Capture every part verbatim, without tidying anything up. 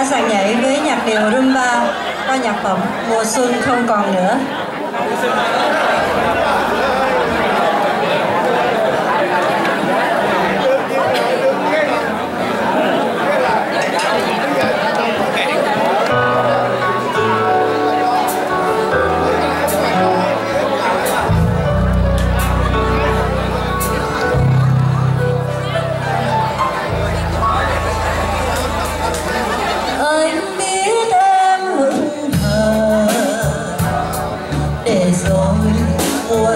đã giàn nhảy với nhạc điệu rumba qua nhạc phẩm Mùa Xuân Không Còn Nữa. Để rồi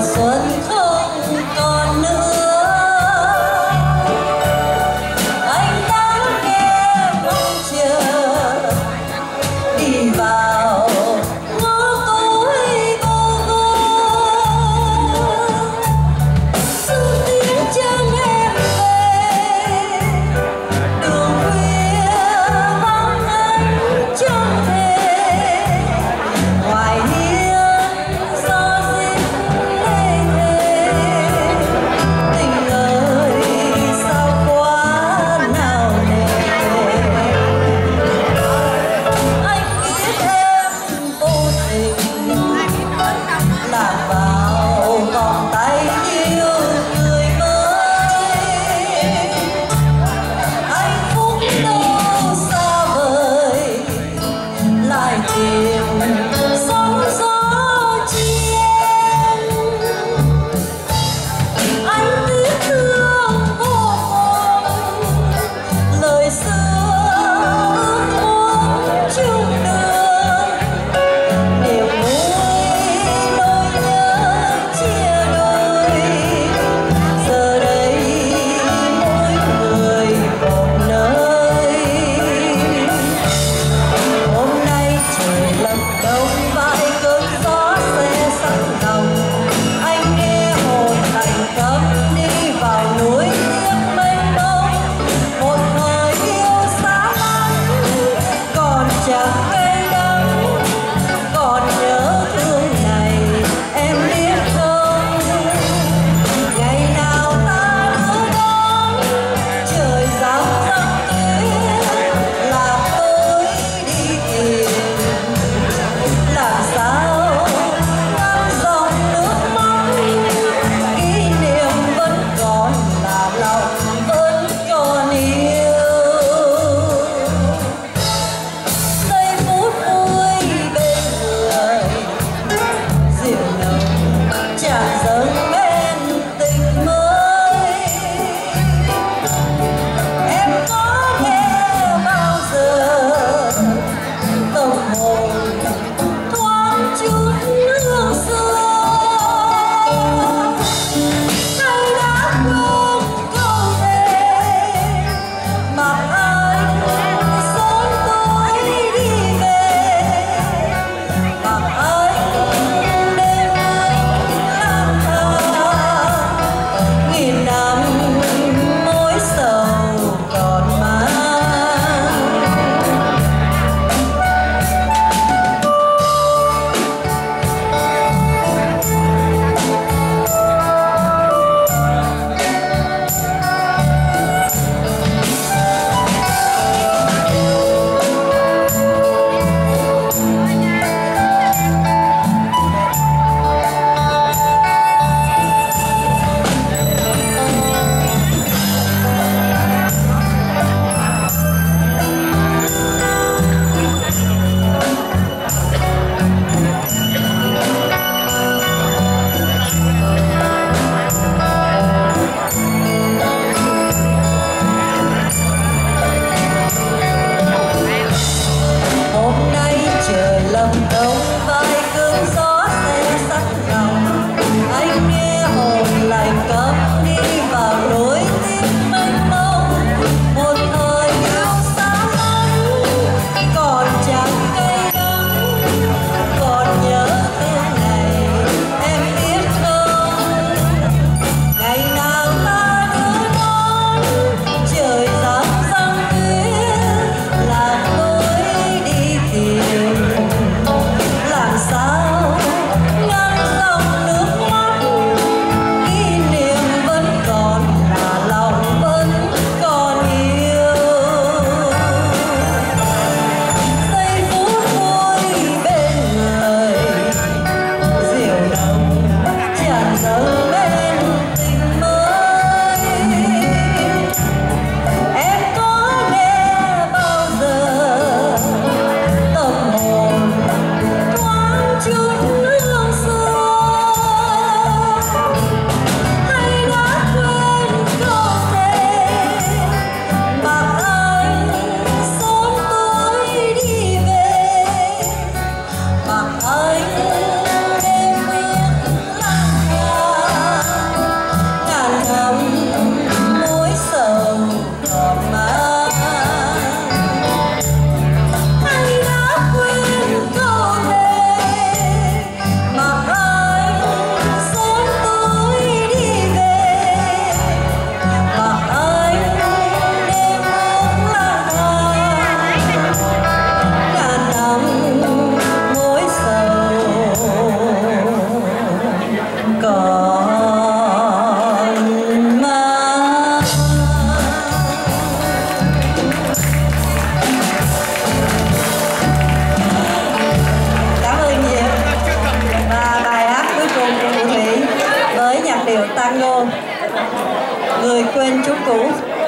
Người quên chú cũ.